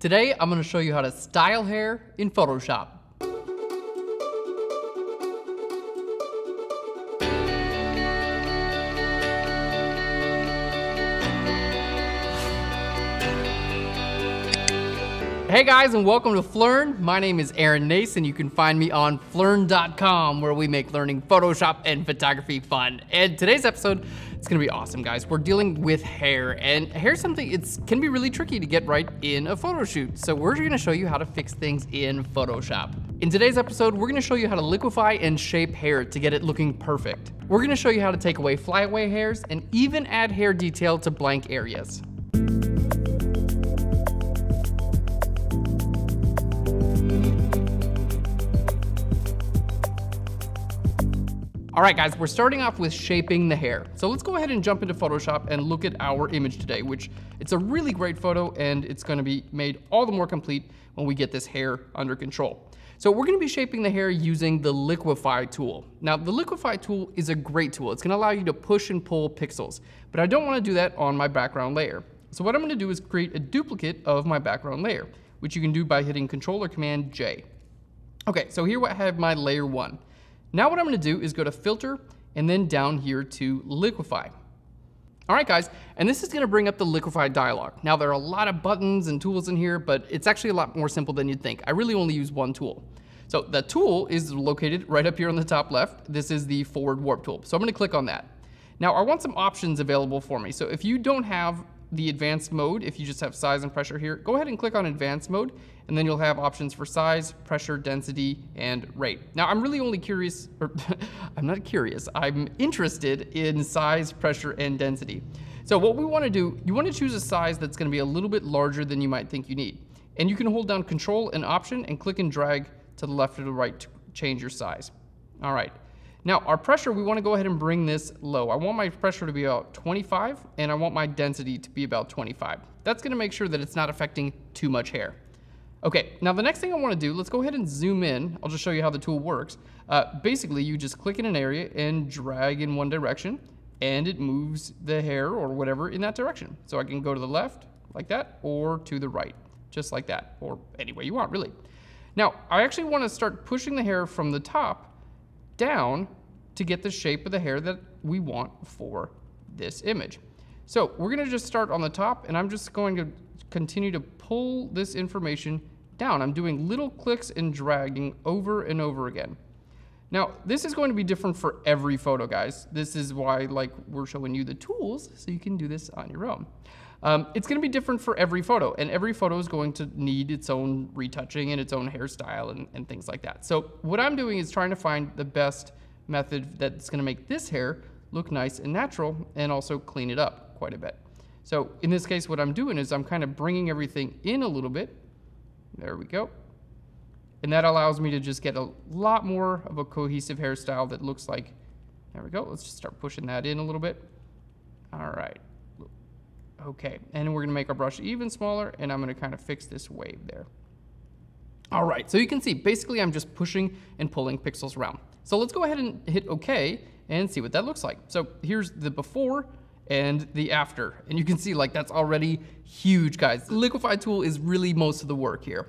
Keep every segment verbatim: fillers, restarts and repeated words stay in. Today, I'm gonna show you how to style hair in Photoshop. Hey guys, and welcome to Phlearn. My name is Aaron Nace, and you can find me on Phlearn dot com, where we make learning Photoshop and photography fun. And today's episode, it's gonna be awesome, guys. We're dealing with hair, and hair's something it can be really tricky to get right in a photo shoot. So we're gonna show you how to fix things in Photoshop. In today's episode, we're gonna show you how to liquify and shape hair to get it looking perfect. We're gonna show you how to take away flyaway hairs and even add hair detail to blank areas. All right, guys, we're starting off with shaping the hair. So let's go ahead and jump into Photoshop and look at our image today, which it's a really great photo, and it's gonna be made all the more complete when we get this hair under control. So we're gonna be shaping the hair using the Liquify tool. Now, the Liquify tool is a great tool. It's gonna allow you to push and pull pixels, but I don't wanna do that on my background layer. So what I'm gonna do is create a duplicate of my background layer, which you can do by hitting Control or Command J. Okay, so here I have my layer one. Now what I'm gonna do is go to Filter and then down here to Liquify. All right, guys, and this is gonna bring up the Liquify dialog. Now there are a lot of buttons and tools in here, but it's actually a lot more simple than you'd think. I really only use one tool. So the tool is located right up here on the top left. This is the Forward Warp tool. So I'm gonna click on that. Now I want some options available for me. So if you don't have the advanced mode, if you just have size and pressure here, go ahead and click on advanced mode, and then you'll have options for size, pressure, density, and rate. Now I'm really only curious, or I'm not curious, I'm interested in size, pressure, and density. So what we wanna do, you wanna choose a size that's gonna be a little bit larger than you might think you need. And you can hold down Control and Option and click and drag to the left or the right to change your size. All right. Now our pressure, we wanna go ahead and bring this low. I want my pressure to be about twenty-five, and I want my density to be about twenty-five. That's gonna make sure that it's not affecting too much hair. Okay, now the next thing I wanna do, let's go ahead and zoom in. I'll just show you how the tool works. Uh, basically, you just click in an area and drag in one direction, and it moves the hair or whatever in that direction. So I can go to the left, like that, or to the right, just like that, or any way you want, really. Now, I actually wanna start pushing the hair from the top down to get the shape of the hair that we want for this image. So we're gonna just start on the top, and I'm just going to continue to pull this information down. I'm doing little clicks and dragging over and over again. Now, this is going to be different for every photo, guys. This is why, like, we're showing you the tools so you can do this on your own. Um, it's gonna be different for every photo, and every photo is going to need its own retouching and its own hairstyle and, and things like that. So what I'm doing is trying to find the best method that's gonna make this hair look nice and natural, and also clean it up quite a bit. So in this case, what I'm doing is I'm kind of bringing everything in a little bit. There we go. And that allows me to just get a lot more of a cohesive hairstyle that looks like, there we go. Let's just start pushing that in a little bit. All right. Okay, and we're gonna make our brush even smaller, and I'm gonna kind of fix this wave there. All right, so you can see, basically I'm just pushing and pulling pixels around. So let's go ahead and hit okay and see what that looks like. So here's the before and the after. And you can see, like, that's already huge, guys. The Liquify tool is really most of the work here.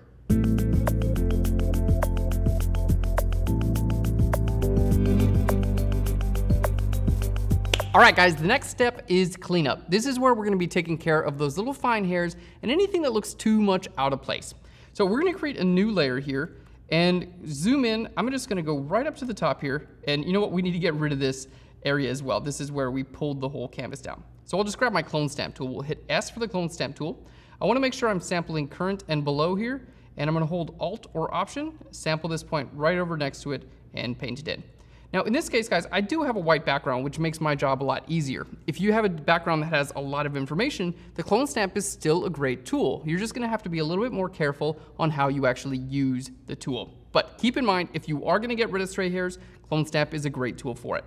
All right, guys, the next step is cleanup. This is where we're gonna be taking care of those little fine hairs and anything that looks too much out of place. So we're gonna create a new layer here and zoom in. I'm just gonna go right up to the top here, and you know what, we need to get rid of this area as well. This is where we pulled the whole canvas down. So I'll just grab my clone stamp tool. We'll hit S for the clone stamp tool. I wanna make sure I'm sampling current and below here, and I'm gonna hold Alt or Option, sample this point right over next to it, and paint it in. Now in this case, guys, I do have a white background, which makes my job a lot easier. If you have a background that has a lot of information, the clone stamp is still a great tool. You're just gonna have to be a little bit more careful on how you actually use the tool. But keep in mind, if you are gonna get rid of stray hairs, clone stamp is a great tool for it.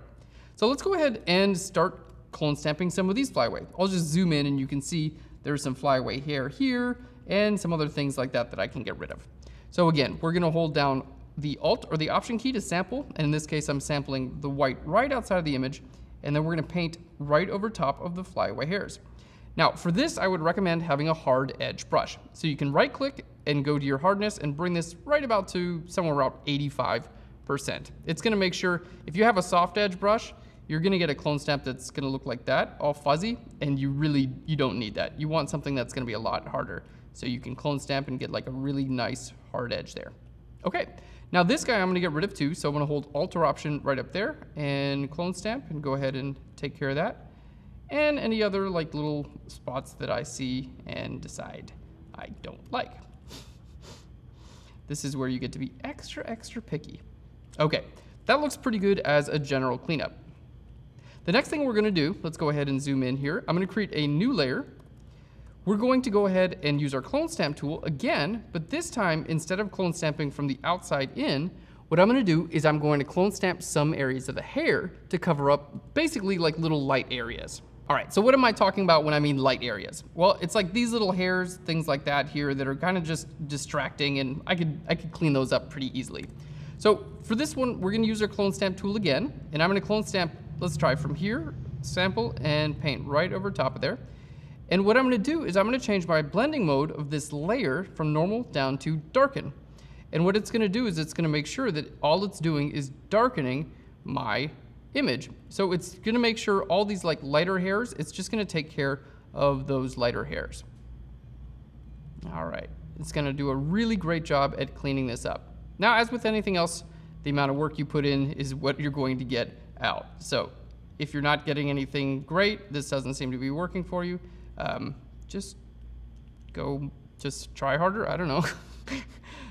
So let's go ahead and start clone stamping some of these flyaways. I'll just zoom in, and you can see there's some flyaway hair here and some other things like that that I can get rid of. So again, we're gonna hold down the Alt or the Option key to sample, and in this case I'm sampling the white right outside of the image, and then we're gonna paint right over top of the flyaway hairs. Now for this, I would recommend having a hard edge brush. So you can right click and go to your hardness and bring this right about to somewhere around eighty-five percent. It's gonna make sure, if you have a soft edge brush, you're gonna get a clone stamp that's gonna look like that, all fuzzy, and you really, you don't need that. You want something that's gonna be a lot harder. So you can clone stamp and get like a really nice hard edge there. Okay, now this guy I'm gonna get rid of too, so I'm gonna hold Alt or Option right up there and clone stamp and go ahead and take care of that. And any other like little spots that I see and decide I don't like. This is where you get to be extra, extra picky. Okay, that looks pretty good as a general cleanup. The next thing we're gonna do, let's go ahead and zoom in here. I'm gonna create a new layer. We're going to go ahead and use our clone stamp tool again, but this time, instead of clone stamping from the outside in, what I'm gonna do is I'm going to clone stamp some areas of the hair to cover up basically like little light areas. All right, so what am I talking about when I mean light areas? Well, it's like these little hairs, things like that here that are kind of just distracting, and I could, I could clean those up pretty easily. So for this one, we're gonna use our clone stamp tool again, and I'm gonna clone stamp, let's try from here, sample and paint right over top of there. And what I'm gonna do is I'm gonna change my blending mode of this layer from normal down to darken. And what it's gonna do is it's gonna make sure that all it's doing is darkening my image. So it's gonna make sure all these like lighter hairs, it's just gonna take care of those lighter hairs. All right, it's gonna do a really great job at cleaning this up. Now, as with anything else, the amount of work you put in is what you're going to get out. So if you're not getting anything great, this doesn't seem to be working for you, Um, just go, just try harder. I don't know.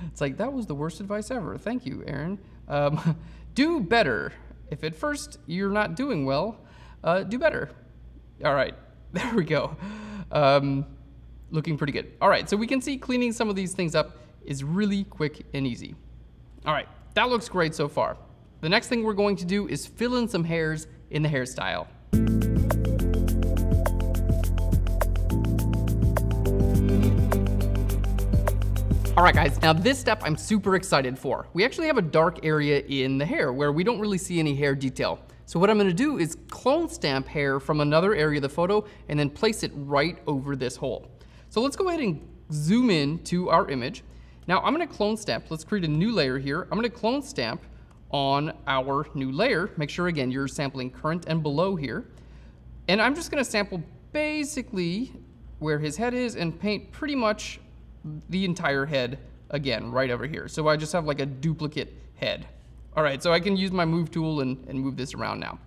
It's like, that was the worst advice ever. Thank you, Aaron. Um, do better. If at first you're not doing well, uh, do better. All right, there we go. Um, looking pretty good. All right, so we can see cleaning some of these things up is really quick and easy. All right, that looks great so far. The next thing we're going to do is fill in some hairs in the hairstyle. All right guys, now this step I'm super excited for. We actually have a dark area in the hair where we don't really see any hair detail. So what I'm gonna do is clone stamp hair from another area of the photo and then place it right over this hole. So let's go ahead and zoom in to our image. Now I'm gonna clone stamp, let's create a new layer here. I'm gonna clone stamp on our new layer. Make sure again, you're sampling current and below here. And I'm just gonna sample basically where his head is and paint pretty much the entire head again right over here. So I just have like a duplicate head. All right, so I can use my move tool and, and move this around now.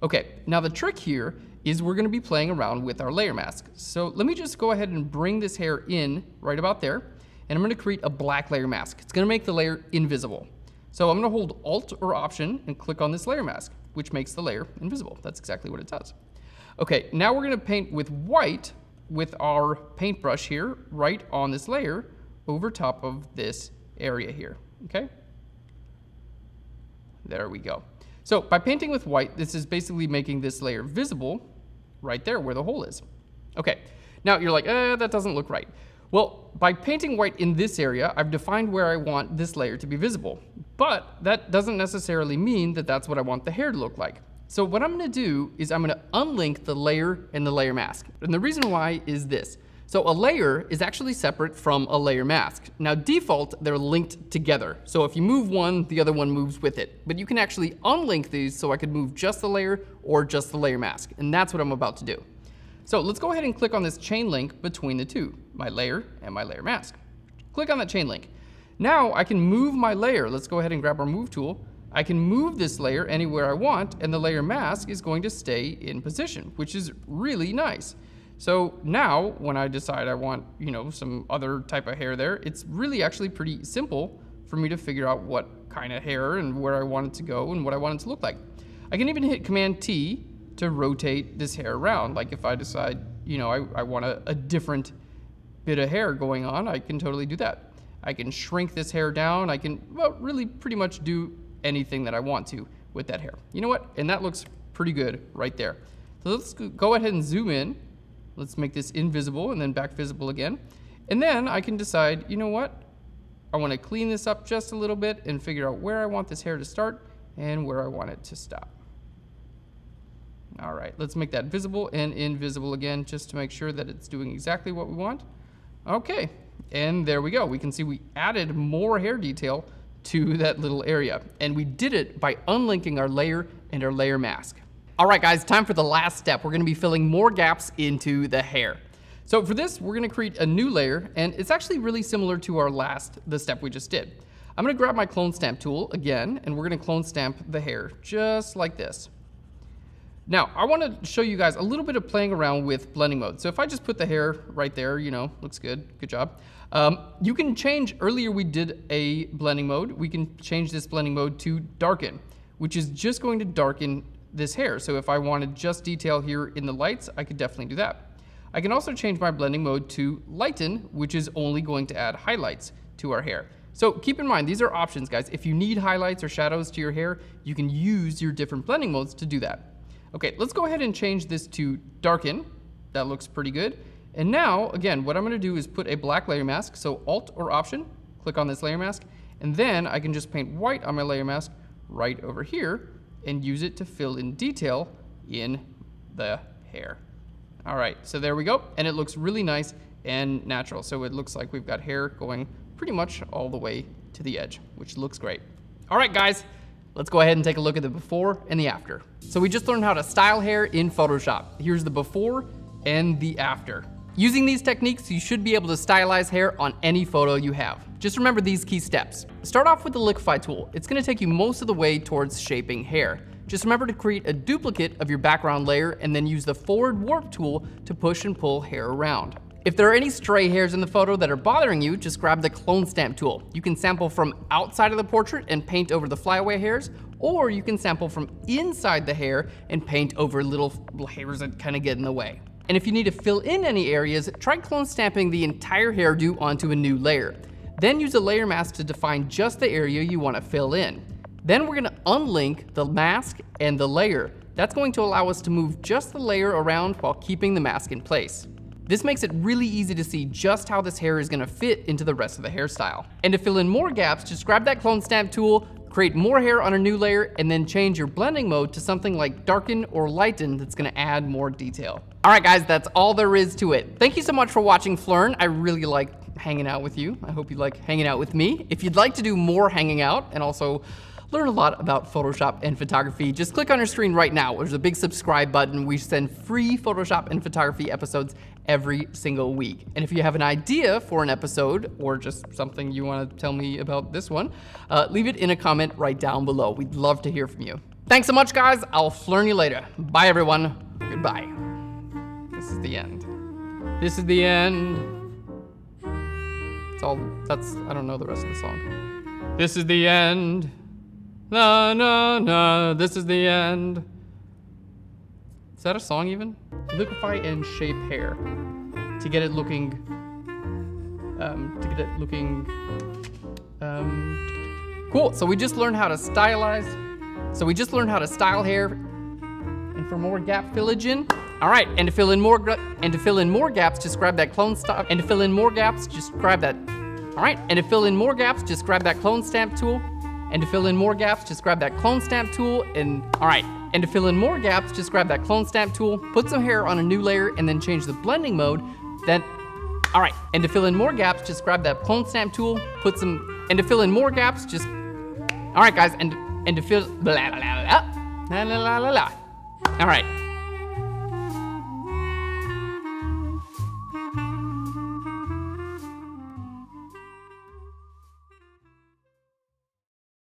Okay, now the trick here is we're gonna be playing around with our layer mask. So let me just go ahead and bring this hair in right about there, and I'm gonna create a black layer mask. It's gonna make the layer invisible. So I'm gonna hold Alt or Option and click on this layer mask, which makes the layer invisible. That's exactly what it does. Okay, now we're gonna paint with white with our paintbrush here, right on this layer, over top of this area here, okay? There we go. So by painting with white, this is basically making this layer visible right there where the hole is. Okay, now you're like, eh, that doesn't look right. Well, by painting white in this area, I've defined where I want this layer to be visible, but that doesn't necessarily mean that that's what I want the hair to look like. So what I'm gonna do is I'm gonna unlink the layer and the layer mask. And the reason why is this. So a layer is actually separate from a layer mask. Now default, they're linked together. So if you move one, the other one moves with it. But you can actually unlink these so I could move just the layer or just the layer mask. And that's what I'm about to do. So let's go ahead and click on this chain link between the two, my layer and my layer mask. Click on that chain link. Now I can move my layer. Let's go ahead and grab our move tool. I can move this layer anywhere I want, and the layer mask is going to stay in position, which is really nice. So now when I decide I want, you know, some other type of hair there, it's really actually pretty simple for me to figure out what kind of hair and where I want it to go and what I want it to look like. I can even hit Command T to rotate this hair around. Like if I decide, you know, I, I want a, a different bit of hair going on, I can totally do that. I can shrink this hair down. I can, well, really pretty much do anything that I want to with that hair. You know what? And that looks pretty good right there. So let's go ahead and zoom in. Let's make this invisible and then back visible again. And then I can decide, you know what? I want to clean this up just a little bit and figure out where I want this hair to start and where I want it to stop. All right, let's make that visible and invisible again, just to make sure that it's doing exactly what we want. Okay, and there we go. We can see we added more hair detail to that little area. And we did it by unlinking our layer and our layer mask. All right, guys, time for the last step. We're gonna be filling more gaps into the hair. So for this, we're gonna create a new layer, and it's actually really similar to our last, the step we just did. I'm gonna grab my clone stamp tool again, and we're gonna clone stamp the hair, just like this. Now, I wanna show you guys a little bit of playing around with blending mode. So if I just put the hair right there, you know, looks good, good job. Um, you can change, earlier we did a blending mode. We can change this blending mode to darken, which is just going to darken this hair. So if I wanted just detail here in the lights, I could definitely do that. I can also change my blending mode to lighten, which is only going to add highlights to our hair. So keep in mind, these are options, guys. If you need highlights or shadows to your hair, you can use your different blending modes to do that. Okay, let's go ahead and change this to darken. That looks pretty good. And now, again, what I'm gonna do is put a black layer mask. So Alt or Option, click on this layer mask, and then I can just paint white on my layer mask right over here and use it to fill in detail in the hair. All right, so there we go. And it looks really nice and natural. So it looks like we've got hair going pretty much all the way to the edge, which looks great. All right, guys, let's go ahead and take a look at the before and the after. So we just learned how to style hair in Photoshop. Here's the before and the after. Using these techniques, you should be able to stylize hair on any photo you have. Just remember these key steps. Start off with the Liquify tool. It's gonna take you most of the way towards shaping hair. Just remember to create a duplicate of your background layer and then use the Forward Warp tool to push and pull hair around. If there are any stray hairs in the photo that are bothering you, just grab the clone stamp tool. You can sample from outside of the portrait and paint over the flyaway hairs, or you can sample from inside the hair and paint over little hairs that kind of get in the way. And if you need to fill in any areas, try clone stamping the entire hairdo onto a new layer. Then use a layer mask to define just the area you want to fill in. Then we're gonna unlink the mask and the layer. That's going to allow us to move just the layer around while keeping the mask in place. This makes it really easy to see just how this hair is gonna fit into the rest of the hairstyle. And to fill in more gaps, just grab that clone stamp tool, create more hair on a new layer, and then change your blending mode to something like darken or lighten that's gonna add more detail. All right, guys, that's all there is to it. Thank you so much for watching Phlearn. I really like hanging out with you. I hope you like hanging out with me. If you'd like to do more hanging out and also learn a lot about Photoshop and photography, just click on your screen right now. There's a big subscribe button. We send free Photoshop and photography episodes every single week. And if you have an idea for an episode or just something you want to tell me about this one, uh, leave it in a comment right down below. We'd love to hear from you. Thanks so much, guys. I'll Phlearn you later. Bye, everyone. Goodbye. This is the end. This is the end. It's all, that's, I don't know the rest of the song. This is the end. No, no, no, this is the end. Is that a song even? Liquify and shape hair to get it looking, um, to get it looking, um, cool. So we just learned how to stylize. So we just learned how to style hair and for more gap fillage in. All right, and to fill in more, and to fill in more gaps, just grab that clone stamp. And to fill in more gaps, just grab that. All right, and to fill in more gaps, just grab that clone stamp tool. And to fill in more gaps, just grab that clone stamp tool and, all right. And to fill in more gaps, just grab that clone stamp tool, put some hair on a new layer, and then change the blending mode, then, all right. And to fill in more gaps, just grab that clone stamp tool, put some, and to fill in more gaps, just, all right, guys, and, and to fill, blah, blah, blah, blah, la, la, la, la, la. All right.